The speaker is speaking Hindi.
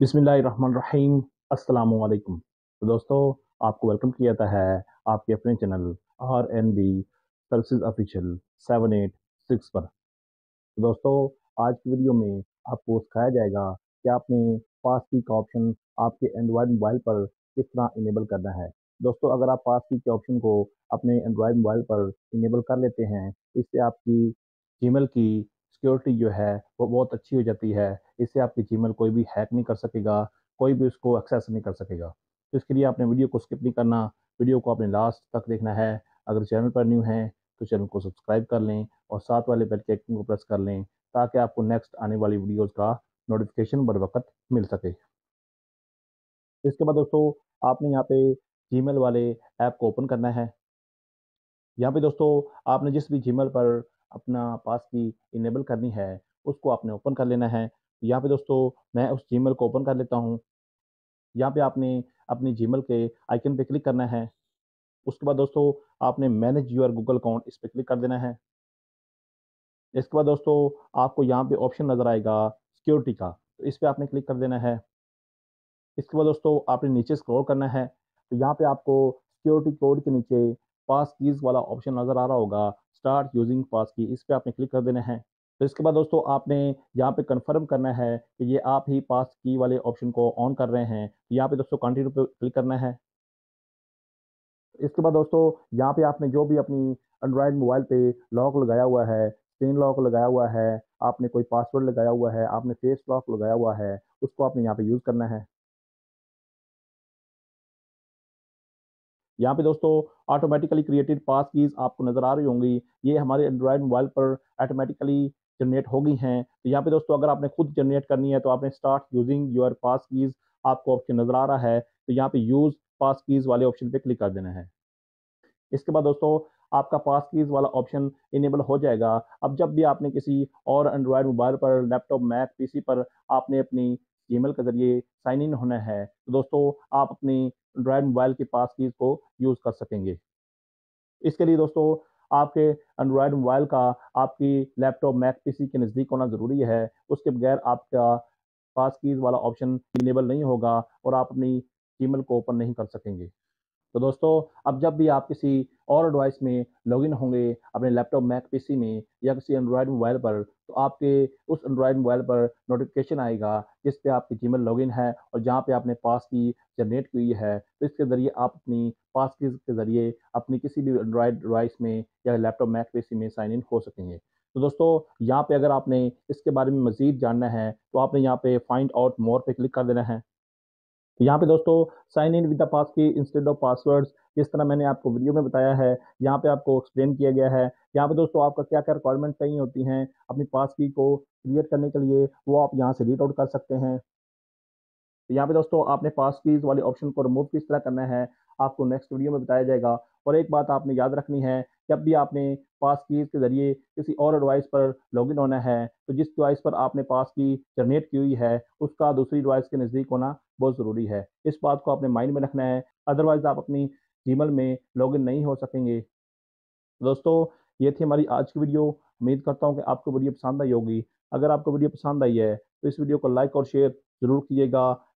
बिस्मिल्लाहिर्रहमानिर्रहीम अस्सलामुअलैकुम। तो दोस्तों आपको वेलकम किया जाता है आपके अपने चैनल RNB सर्विसेज ऑफिशियल 786 पर। तो दोस्तों आज की वीडियो में आपको सिखाया जाएगा कि आपने पास की का ऑप्शन आपके एंड्रॉयड मोबाइल पर किस तरह इनेबल करना है। दोस्तों अगर आप पास की के ऑप्शन को अपने एंड्रॉयड मोबाइल पर इनेबल कर लेते हैं, इससे आपकी जीमेल की सिक्योरिटी जो है वो बहुत अच्छी हो जाती है। इससे आपकी जीमेल कोई भी हैक नहीं कर सकेगा, कोई भी उसको एक्सेस नहीं कर सकेगा। तो इसके लिए आपने वीडियो को स्किप नहीं करना, वीडियो को आपने लास्ट तक देखना है। अगर चैनल पर न्यू हैं तो चैनल को सब्सक्राइब कर लें और साथ वाले बेल के आइकन को प्रेस कर लें ताकि आपको नेक्स्ट आने वाली वीडियोज़ का नोटिफिकेशन बर वक्त मिल सके। इसके बाद दोस्तों आपने यहाँ पे जीमेल वाले ऐप को ओपन करना है। यहाँ पे दोस्तों आपने जिस भी जीमेल पर अपना पास की इनेबल करनी है उसको आपने ओपन कर लेना है। यहाँ पे दोस्तों मैं उस जीमेल को ओपन कर लेता हूँ। यहाँ पे आपने अपनी जीमेल के आइकन पे क्लिक करना है। उसके बाद दोस्तों आपने मैनेज योर गूगल अकाउंट, इस पे क्लिक कर देना है। इसके बाद दोस्तों आपको यहाँ पे ऑप्शन नज़र आएगा सिक्योरिटी का, तो इस पर आपने क्लिक कर देना है। इसके बाद दोस्तों आपने नीचे स्क्रॉल करना है, तो यहाँ पर आपको सिक्योरिटी कोड के नीचे पास कीज़ वाला ऑप्शन नज़र आ रहा होगा, स्टार्ट यूजिंग पास की, इस पर आपने क्लिक कर देना है। तो इसके बाद दोस्तों आपने यहाँ पे कंफर्म करना है कि ये आप ही पास की वाले ऑप्शन को ऑन कर रहे हैं। तो यहाँ पे दोस्तों कंटिन्यू पे क्लिक करना है। इसके बाद दोस्तों यहाँ पे आपने जो भी अपनी एंड्रॉयड मोबाइल पे लॉक लगाया हुआ है, स्क्रीन लॉक लगाया हुआ है, आपने कोई पासवर्ड लगाया हुआ है, आपने फेस लॉक लगाया हुआ है, उसको आपने यहाँ पर यूज़ करना है। यहाँ पे दोस्तों ऑटोमेटिकली क्रिएटेड पास कीज़ आपको नज़र आ रही होंगी, ये हमारे एंड्रॉयड मोबाइल पर ऑटोमेटिकली जनरेट हो गई हैं। तो यहाँ पे दोस्तों अगर आपने खुद जनरेट करनी है तो आपने start using your pass keys आपको ऑप्शन नज़र आ रहा है, तो यहाँ पे यूज़ पास कीज़ वाले ऑप्शन पे क्लिक कर देना है। इसके बाद दोस्तों आपका पास कीज़ वाला ऑप्शन इनेबल हो जाएगा। अब जब भी आपने किसी और एंड्रॉयड मोबाइल पर, लैपटॉप, मैक, PC पर आपने अपनी जीमेल के ज़रिए साइन इन होना है, तो दोस्तों आप अपनी एंड्रॉयड मोबाइल के पास कीज़ को यूज़ कर सकेंगे। इसके लिए दोस्तों आपके एंड्रॉयड मोबाइल का आपकी लैपटॉप, मैक, PC के नज़दीक होना ज़रूरी है। उसके बगैर आपका पास कीज़ वाला ऑप्शन इनेबल नहीं होगा और आप अपनी जीमेल को ओपन नहीं कर सकेंगे। तो दोस्तों अब जब भी आप किसी और डिवाइस में लॉगिन होंगे, अपने लैपटॉप, मैक, PC में या किसी एंड्रॉयड मोबाइल पर, तो आपके उस एंड्रॉयड मोबाइल पर नोटिफिकेशन आएगा जिस पे आपकी जीमेल लॉगिन है और जहाँ पे आपने पास की जनरेट की है। तो इसके ज़रिए आप अपनी पास कीज़ के ज़रिए अपनी किसी भी एंड्रॉयड डिवाइस में या लैपटॉप, मैक, PC में साइन इन हो सकेंगे। तो दोस्तों यहाँ पर अगर आपने इसके बारे में मज़ीद जानना है तो आपने यहाँ पर फाइंड आउट मोर पर क्लिक कर देना है। यहाँ पे दोस्तों साइन इन विद द पास की इंस्टेड ऑफ पासवर्ड्स, जिस तरह मैंने आपको वीडियो में बताया है, यहाँ पे आपको एक्सप्लेन किया गया है। यहाँ पे दोस्तों आपका क्या क्या रिक्वायरमेंट चाहिए होती हैं अपनी पास की को क्रिएट करने के लिए, वो आप यहाँ से रीड आउट कर सकते हैं। तो यहाँ पे दोस्तों आपने पास कीज़ वाले ऑप्शन को रिमूव किस तरह करना है आपको नेक्स्ट वीडियो में बताया जाएगा। और एक बात आपने याद रखनी है, जब भी आपने पास कीज़ के ज़रिए किसी और डिवाइस पर लॉगिन होना है तो जिस डिवाइस पर आपने पास की जनरेट की हुई है उसका दूसरी डिवाइस के नज़दीक होना बहुत ज़रूरी है। इस बात को आपने माइंड में रखना है, अदरवाइज़ आप अपनी जीमेल में लॉगिन नहीं हो सकेंगे। दोस्तों ये थी हमारी आज की वीडियो। उम्मीद करता हूँ कि आपको वीडियो पसंद आई होगी। अगर आपको वीडियो पसंद आई है तो इस वीडियो को लाइक और शेयर ज़रूर कीजिएगा।